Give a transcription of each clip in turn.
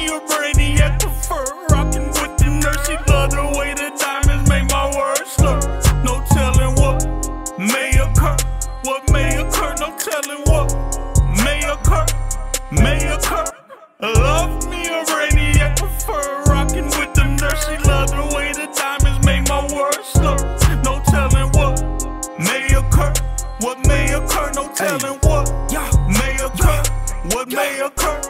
she a brainy at the fur, rockin' with the nurse. She love the way the diamonds make my words slur. No telling what may occur, what may occur. No telling what may occur, may occur. Love me a brainy at the fur, rockin' with the nurse. She love the way the diamonds make my words slur. No telling what may occur, what may occur. No telling what may occur, what may occur.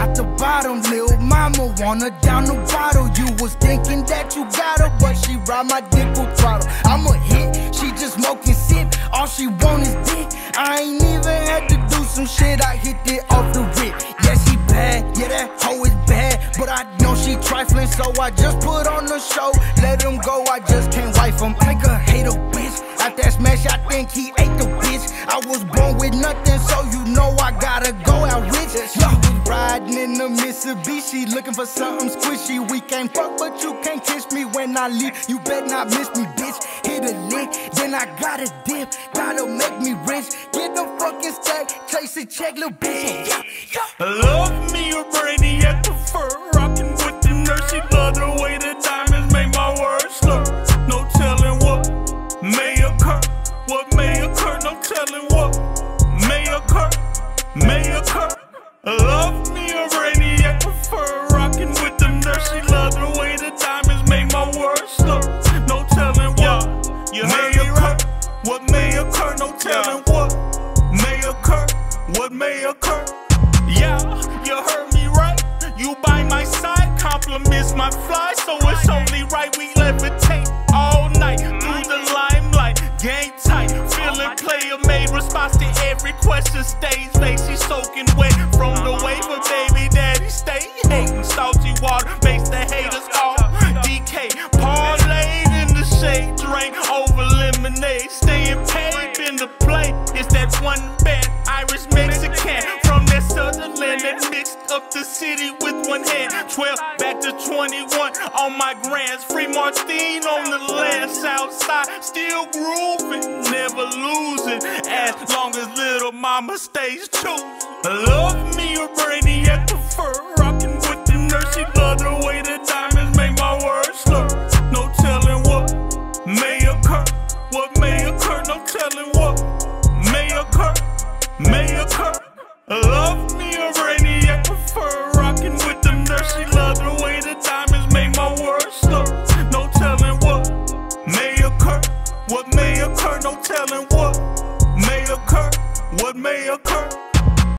At the bottom, lil' mama wanna down the bottle. You was thinking that you got her, but she ride my dick with throttle. I'm a hit, she just smoke and sip. All she want is dick. I ain't even had to do some shit, I hit it off the rip. Yeah, she bad, yeah, that hoe is bad, but I know she trifling, so I just put on the show. Let him go, I just can't wife him. Make her hate a bitch. At that smash, I think he ate the bitch. I was born with nothing, so you know I gotta go out rich. Yo. Riding in the Mitsubishi, looking for something squishy. We can't fuck, but you can't kiss me when I leave. You better not miss me, bitch. Hit a lick, then I gotta dip. Gotta make me rich. Get the fucking stack, chase a check, little bitch. Love me a brainy at the fur, rockin' with the nurse. She love the way the diamonds make my words slur. No telling what may occur, what may occur. No telling what may occur, may occur. Love me a brainy at the fur, rockin' with the nurse. She love the way the diamonds make my words slur. No telling what may occur, what may occur. No telling what may occur, what may occur. Yeah, you heard me right. You by my side, compliments my fly, so it's only right we levitate all night through the limelight. Game tight, feeling player made. Response to every question stays late. She soaking wet from the wafer, baby daddy stay hating. Salty water makes the haters all DK. Parlayed in the shade, drink over lemonade. Staying paid in the play. It's that one bad Irish Mexican from that southern land that mixed up the city with one hand. 12 back to 21 on my grands. Free Martine on the land, south side, still grooving, never losing. As long as little mama stays true. Love me a brainy at the fur, rockin' with the nurse. She love the way the diamonds make my words slur. No telling what may occur, what may occur. No telling what may occur, may occur. Love me a brainy at the fur, rockin' with the nurse. She love the way the diamonds make my words slur. No telling what may occur, what may occur. No telling what may occur, what may occur.